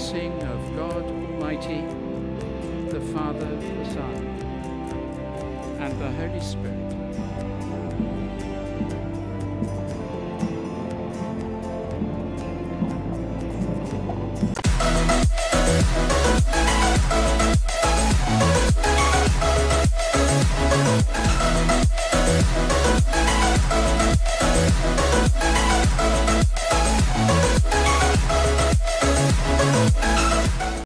blessing of God Almighty, the Father, the Son, and the Holy Spirit.